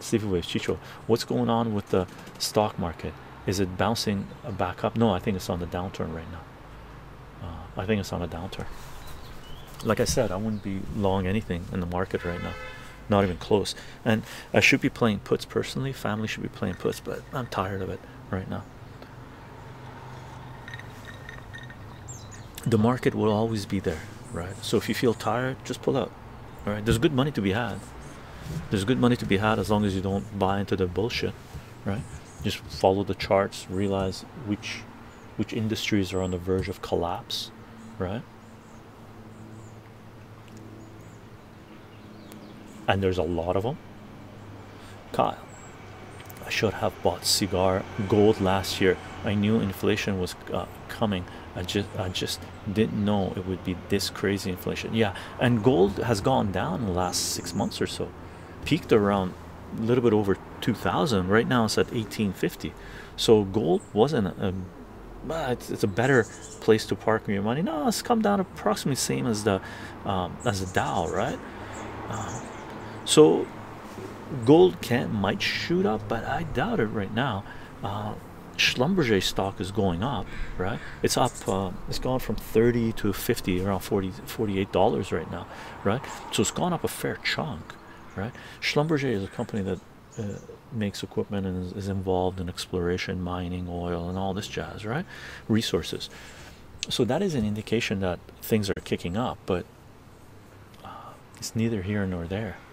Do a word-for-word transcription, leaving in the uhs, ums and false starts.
Stevie Waves, Chicho, what's going on with the stock market? Is it bouncing back up? No, I think it's on the downturn right now. Uh, I think it's on a downturn. Like I said, I wouldn't be long anything in the market right now, not even close. And I should be playing puts personally. Family should be playing puts, but I'm tired of it right now. The market will always be there, right? So if you feel tired, just pull out. All right, there's good money to be had. There's good money to be had as long as you don't buy into the bullshit, right? Just follow the charts, realize which which industries are on the verge of collapse, right? And there's a lot of them. Kyle, I should have bought cigar gold last year. I knew inflation was uh, coming. I just I just didn't know it would be this crazy inflation. Yeah, and gold has gone down in the last six months or so. Peaked around a little bit over two thousand. Right now it's at eighteen fifty. So gold wasn't a, a it's, it's a better place to park your money. No, it's come down approximately same as the um, as the Dow, right? Uh, So gold can might shoot up, but I doubt it right now. Uh, Schlumberger stock is going up, right? It's up. Uh, it's gone from thirty to fifty, around forty, forty-eight dollars right now, right? So it's gone up a fair chunk, right? Schlumberger is a company that uh, makes equipment and is, is involved in exploration, mining, oil, and all this jazz, right? Resources. So that is an indication that things are kicking up, but uh, it's neither here nor there.